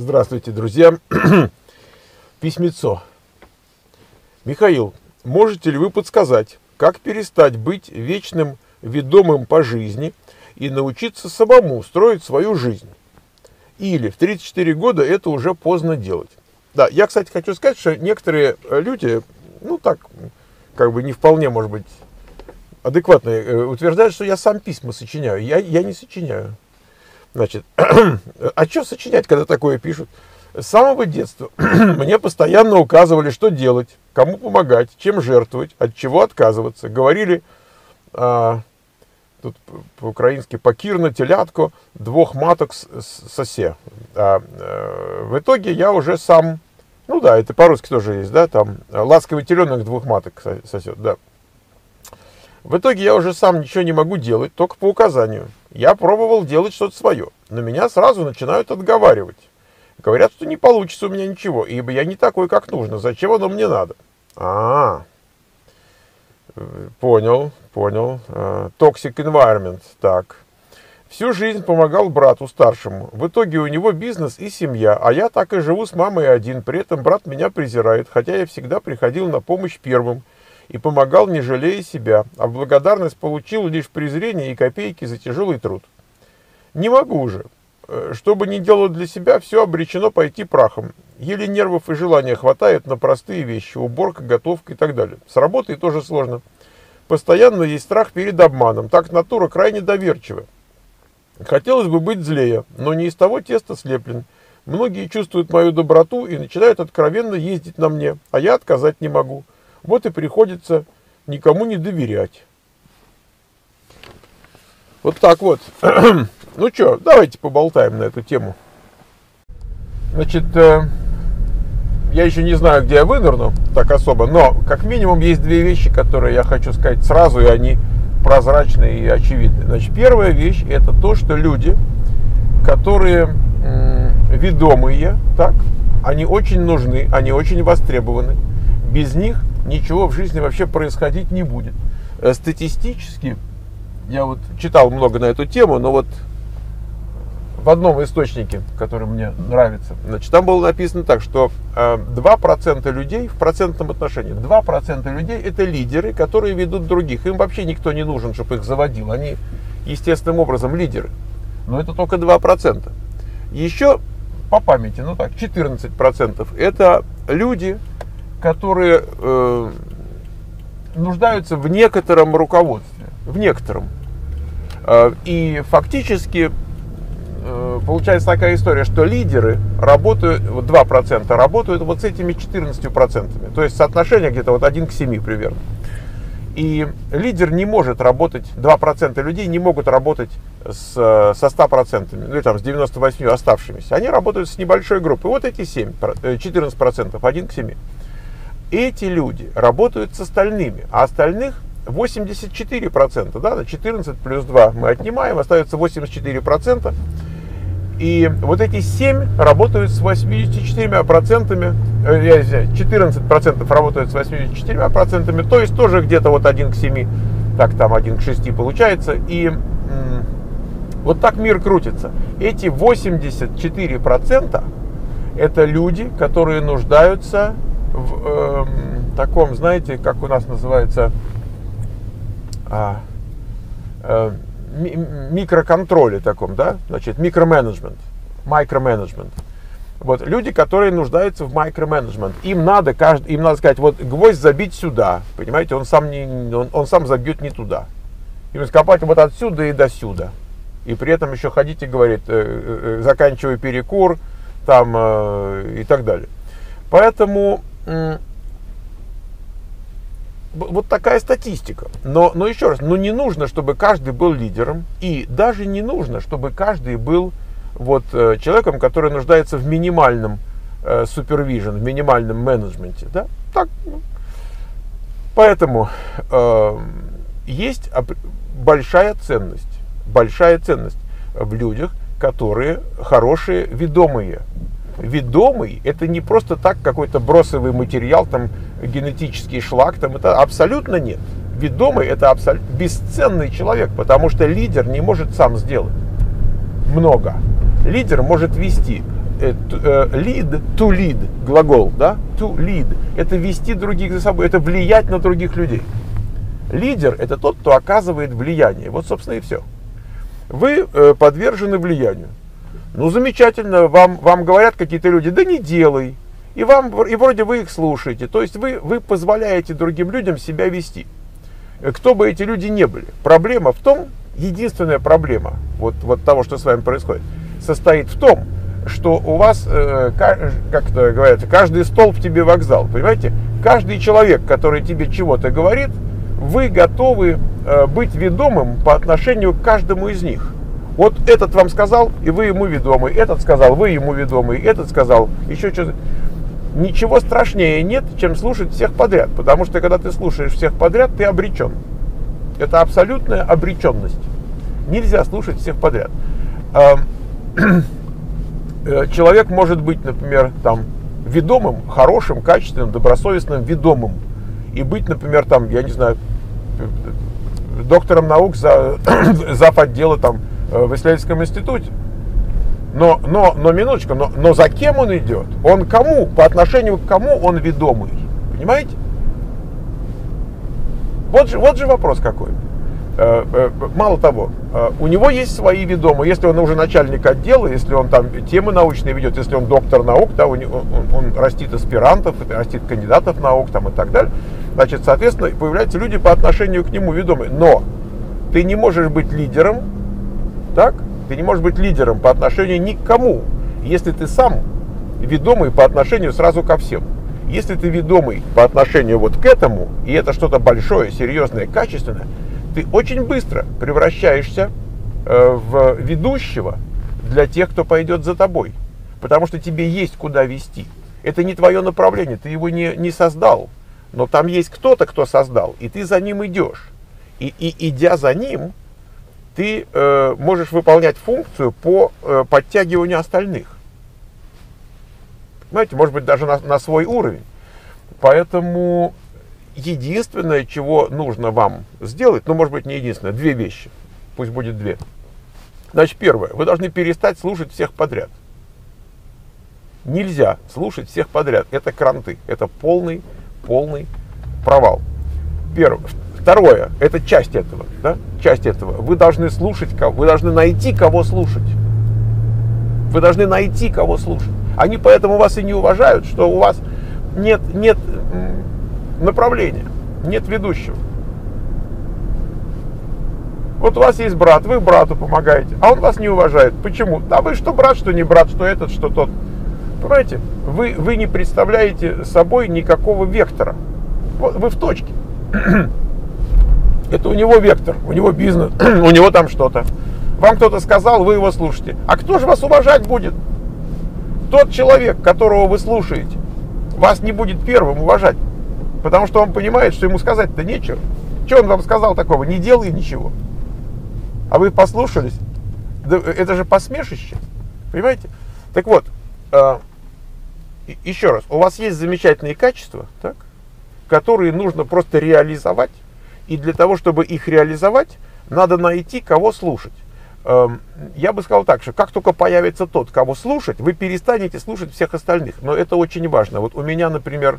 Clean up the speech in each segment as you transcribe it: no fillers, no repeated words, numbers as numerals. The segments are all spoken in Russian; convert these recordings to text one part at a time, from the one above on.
Здравствуйте, друзья. Письмецо. Михаил, можете ли вы подсказать, как перестать быть вечным ведомым по жизни и научиться самому строить свою жизнь? Или в 34 года это уже поздно делать? Да, я, кстати, хочу сказать, что некоторые люди, ну так, как бы не вполне, может быть, адекватные, утверждают, что я сам письма сочиняю. Я не сочиняю. Значит, а что сочинять, когда такое пишут? С самого детства мне постоянно указывали, что делать, кому помогать, чем жертвовать, от чего отказываться. Говорили, тут по-украински, покир на телятку, двух маток сосе. В итоге я уже сам, ну да, это по-русски тоже есть, да, там, ласковый теленок двух маток сосет, да. В итоге я уже сам ничего не могу делать, только по указанию. Я пробовал делать что-то свое, но меня сразу начинают отговаривать. Говорят, что не получится у меня ничего, ибо я не такой, как нужно. Зачем оно мне надо? Понял. Toxic environment, так. Всю жизнь помогал брату старшему. В итоге у него бизнес и семья, а я так и живу с мамой один. При этом брат меня презирает, хотя я всегда приходил на помощь первым и помогал, не жалея себя, а в благодарность получил лишь презрение и копейки за тяжелый труд. Не могу уже. Что бы ни делал для себя, все обречено пойти прахом. Еле нервов и желания хватает на простые вещи, уборка, готовка и так далее. С работой тоже сложно. Постоянно есть страх перед обманом, так натура крайне доверчива. Хотелось бы быть злее, но не из того теста слеплен. Многие чувствуют мою доброту и начинают откровенно ездить на мне, а я отказать не могу. Вот и приходится никому не доверять. Вот так вот. Ну что, давайте поболтаем на эту тему. Значит, я еще не знаю, где я вынырну так особо, но как минимум есть две вещи, которые я хочу сказать сразу, и они прозрачные и очевидны. Значит, первая вещь – это то, что люди, которые ведомые, так, они очень нужны, они очень востребованы. Без них ничего в жизни вообще происходить не будет. Статистически, я вот читал много на эту тему, но вот в одном источнике, который мне нравится, значит, там было написано так, что 2% людей, в процентном отношении, 2% людей это лидеры, которые ведут других. Им вообще никто не нужен, чтобы их заводил. Они естественным образом лидеры. Но это только 2%. Еще по памяти, ну так, 14% это люди, которые нуждаются в некотором руководстве, в некотором. И фактически получается такая история, что лидеры работают, 2% работают вот с этими 14%. То есть соотношение где-то вот 1 к 7 примерно. И лидер не может работать, 2% людей не могут работать со 100%, ну или там с 98 оставшимися. Они работают с небольшой группой. Вот эти 14%, 1 к 7. Эти люди работают с остальными, а остальных 84%, да, 14 плюс 2 мы отнимаем, остается 84%. И вот эти 7 работают с 84%, 14% работают с 84%, то есть тоже где-то вот 1 к 7, так там 1 к 6 получается. И вот так мир крутится. Эти 84% это люди, которые нуждаются в таком, знаете, как у нас называется, микроконтроле таком, да, значит, микроменеджмент. Вот люди, которые нуждаются в микроменеджмент, им надо сказать, вот гвоздь забить сюда, понимаете, он сам забьет не туда, им скопать вот отсюда и до сюда, и при этом еще ходить и говорит, заканчивай перекур, там и так далее. Поэтому вот такая статистика. Но еще раз, не нужно, чтобы каждый был лидером, и даже не нужно, чтобы каждый был вот человеком, который нуждается в минимальном супервижн, в минимальном менеджменте. Да? Так. Поэтому есть большая ценность в людях, которые хорошие, ведомые. Ведомый — это не просто так какой-то бросовый материал, там генетический шлак, там это абсолютно нет. Ведомый — это абсолютно бесценный человек, потому что лидер не может сам сделать много. Лидер может вести, lead, to lead, глагол, да, to lead, это вести других за собой, это влиять на других людей. Лидер – это тот, кто оказывает влияние. Вот, собственно, и все. Вы подвержены влиянию. Ну, замечательно, вам говорят какие-то люди, да не делай. И вроде вы их слушаете. То есть вы позволяете другим людям себя вести. Кто бы эти люди ни были. Проблема в том, единственная проблема вот того, что с вами происходит, состоит в том, что у вас, как это говорят, каждый столб тебе вокзал. Понимаете? Каждый человек, который тебе чего-то говорит, вы готовы быть ведомым по отношению к каждому из них. Вот этот вам сказал, и вы ему ведомы, этот сказал, вы ему ведомы, этот сказал, еще что-то. Ничего страшнее нет, чем слушать всех подряд, потому что когда ты слушаешь всех подряд, ты обречен. Это абсолютная обреченность. Нельзя слушать всех подряд. Человек может быть, например, там, ведомым, хорошим, качественным, добросовестным, ведомым. И быть, например, там, я не знаю, доктором наук зав. Отдела там, в исследовательском институте. Но минуточку, но за кем он идет? Он кому? По отношению к кому он ведомый? Понимаете? Вот же вопрос какой. Мало того, у него есть свои ведомые. Если он уже начальник отдела, если он там темы научные ведет, если он доктор наук, да, он растит аспирантов, растит кандидатов наук там, и так далее, значит, соответственно, появляются люди по отношению к нему ведомые. Но ты не можешь быть лидером, так? Ты не можешь быть лидером по отношению ни к кому, если ты сам ведомый по отношению сразу ко всем. Если ты ведомый по отношению вот к этому, и это что-то большое, серьезное, качественное, ты очень быстро превращаешься в ведущего для тех, кто пойдет за тобой. Потому что тебе есть куда вести. Это не твое направление, ты его не создал. Но там есть кто-то, кто создал, и ты за ним идешь. И идя за ним, ты можешь выполнять функцию по подтягиванию остальных. Понимаете, может быть, даже на свой уровень. Поэтому единственное, чего нужно вам сделать, ну, может быть, не единственное, две вещи, пусть будет две. Значит, первое, вы должны перестать слушать всех подряд. Нельзя слушать всех подряд, это кранты, это полный провал. Первое. Второе, это часть этого, да? Часть этого. Вы должны слушать, вы должны найти, кого слушать. Вы должны найти, кого слушать. Они поэтому вас и не уважают, что у вас нет направления, нет ведущего. Вот у вас есть брат, вы брату помогаете, а он вас не уважает. Почему? Да вы что брат, что не брат, что этот, что тот. Понимаете? Вы не представляете собой никакого вектора. Вы в точке. Это у него вектор, у него бизнес, у него там что-то. Вам кто-то сказал, вы его слушаете. А кто же вас уважать будет? Тот человек, которого вы слушаете, вас не будет первым уважать. Потому что он понимает, что ему сказать-то нечего. Что он вам сказал такого? Не делай ничего. А вы послушались? Да это же посмешище. Понимаете? Так вот, еще раз. У вас есть замечательные качества, так, которые нужно просто реализовать. И для того, чтобы их реализовать, надо найти, кого слушать. Я бы сказал так, что как только появится тот, кого слушать, вы перестанете слушать всех остальных. Но это очень важно. Вот у меня, например,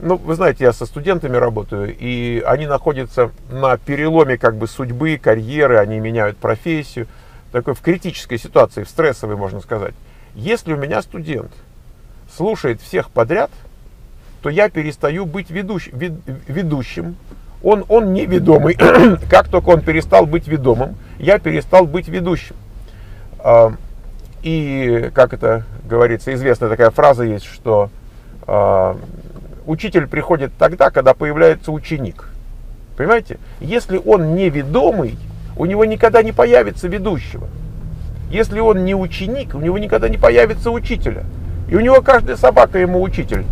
ну, вы знаете, я со студентами работаю, и они находятся на переломе как бы судьбы, карьеры, они меняют профессию. Такой в критической ситуации, в стрессовой, можно сказать. Если у меня студент слушает всех подряд, то я перестаю быть ведущим. Он неведомый. Как только он перестал быть ведомым, я перестал быть ведущим. И, как это говорится, известная такая фраза есть, что учитель приходит тогда, когда появляется ученик. Понимаете? Если он неведомый, у него никогда не появится ведущего. Если он не ученик, у него никогда не появится учителя. И у него каждая собака ему учитель.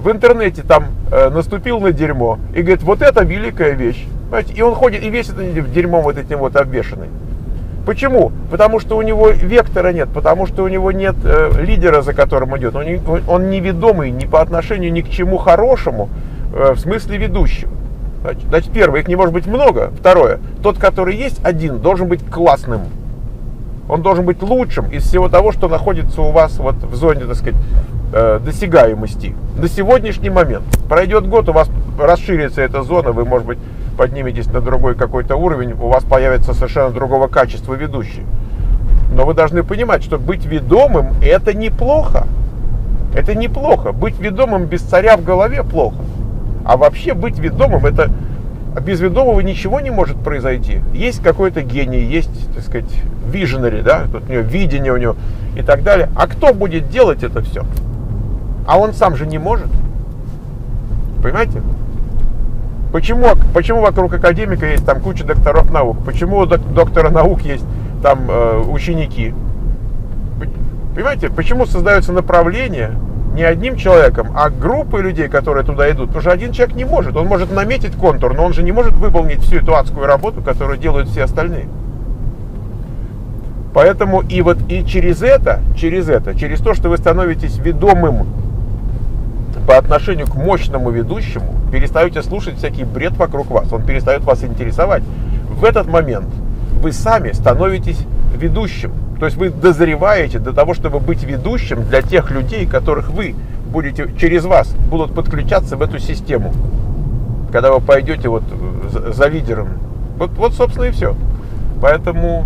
В интернете там наступил на дерьмо и говорит, вот это великая вещь. Понимаете? И он ходит и весь этот дерьмом вот этим вот обвешанный. Почему? Потому что у него вектора нет, потому что у него нет лидера, за которым идет. Он неведомый ни по отношению ни к чему хорошему, в смысле ведущего. Значит, первое, их не может быть много. Второе, тот, который есть один, должен быть классным. Он должен быть лучшим из всего того, что находится у вас вот в зоне, так сказать, досягаемости. На сегодняшний момент. Пройдет год, у вас расширится эта зона, вы, может быть, подниметесь на другой какой-то уровень, у вас появится совершенно другого качества ведущий. Но вы должны понимать, что быть ведомым – это неплохо. Это неплохо. Быть ведомым без царя в голове плохо. А вообще быть ведомым – это... Без ведомого ничего не может произойти. Есть какой-то гений, есть, так сказать, виженери, да, тут у него видение у него и так далее. А кто будет делать это все? А он сам же не может. Понимаете? Почему вокруг академика есть там куча докторов наук? Почему у доктора наук есть там ученики? Понимаете? Почему создаются направления? Не одним человеком, а группой людей, которые туда идут. Потому что один человек не может. Он может наметить контур, но он же не может выполнить всю эту адскую работу, которую делают все остальные. Поэтому и вот и через то, что вы становитесь ведомым по отношению к мощному ведущему, перестаете слушать всякий бред вокруг вас. Он перестает вас интересовать. В этот момент вы сами становитесь ведущим. То есть вы дозреваете до того, чтобы быть ведущим для тех людей, которых вы будете, через вас будут подключаться в эту систему, когда вы пойдете вот за лидером. Вот собственно, и все. Поэтому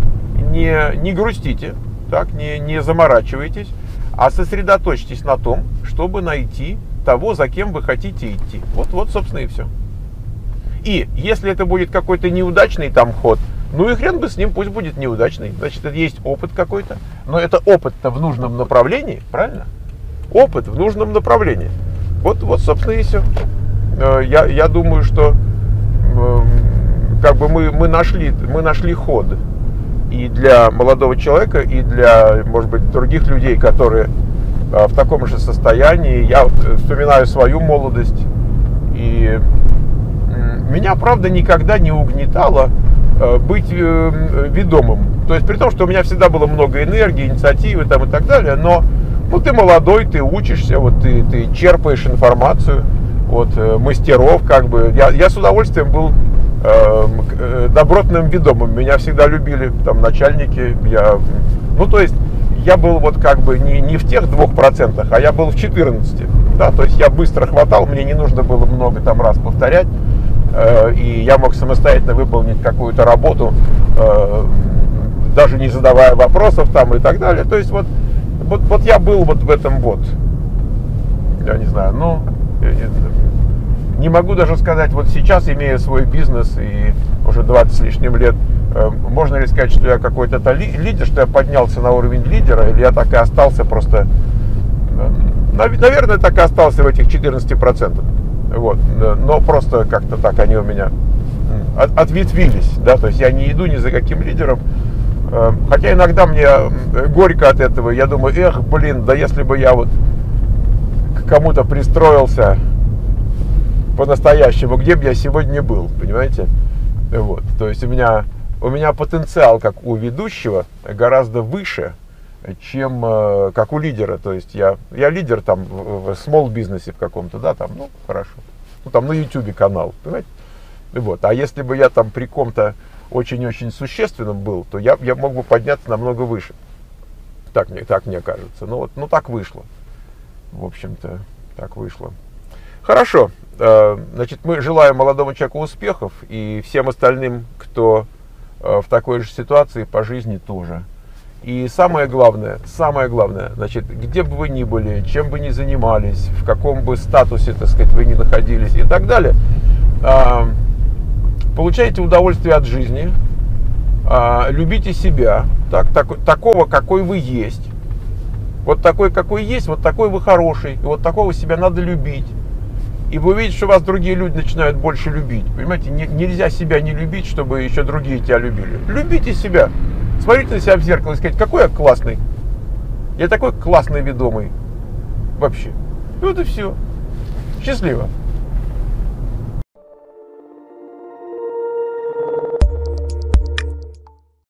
не грустите, так, не заморачивайтесь, а сосредоточьтесь на том, чтобы найти того, за кем вы хотите идти. Вот собственно, и все. И если это будет какой-то неудачный там ход, ну и хрен бы с ним, пусть будет неудачный. Значит, это есть опыт какой-то. Но это опыт-то в нужном направлении, правильно? Опыт в нужном направлении. Вот собственно, и все. Я думаю, что как бы мы нашли ход и для молодого человека, и для, может быть, других людей, которые в таком же состоянии. Я вспоминаю свою молодость. И меня, правда, никогда не угнетало быть ведомым. То есть при том, что у меня всегда было много энергии, инициативы там и так далее, но ну, ты молодой, ты учишься, вот ты черпаешь информацию от мастеров, как бы. Я с удовольствием был добротным ведомым. Меня всегда любили там начальники. Я был вот как бы не в тех 2%, а я был в 14%. Да? То есть я быстро хватал, мне не нужно было много там раз повторять. И я мог самостоятельно выполнить какую-то работу, даже не задавая вопросов там и так далее. То есть вот я был вот в этом вот, я не знаю, ну, не могу даже сказать, вот сейчас, имея свой бизнес и уже 20 с лишним лет, можно ли сказать, что я какой-то лидер, что я поднялся на уровень лидера, или я так и остался просто, наверное, так и остался в этих 14%. Вот. Но просто как-то так они у меня ответвились, да, то есть я не иду ни за каким лидером, хотя иногда мне горько от этого, я думаю, да если бы я вот к кому-то пристроился по-настоящему, где бы я сегодня был, понимаете, вот, то есть у меня потенциал, как у ведущего, гораздо выше, чем как у лидера. То есть я лидер там в small-бизнесе в каком-то, да, там, ну, хорошо. Ну, там на YouTube канал, понимаете? Вот. А если бы я там при ком-то очень-очень существенном был, то я мог бы подняться намного выше. Так мне кажется. Ну, так вышло. В общем-то, так вышло. Хорошо. Значит, мы желаем молодому человеку успехов и всем остальным, кто в такой же ситуации по жизни тоже. И самое главное, значит, где бы вы ни были, чем бы ни занимались, в каком бы статусе, так сказать, вы ни находились и так далее, получайте удовольствие от жизни, любите себя, такого, какой вы есть. Вот такой, какой есть, вот такой вы хороший, и вот такого себя надо любить. И вы увидите, что вас другие люди начинают больше любить. Понимаете, нельзя себя не любить, чтобы еще другие тебя любили. Любите себя. Смотрите на себя в зеркало и сказать, какой я классный. Я такой классный ведомый. Вообще. Вот и все. Счастливо.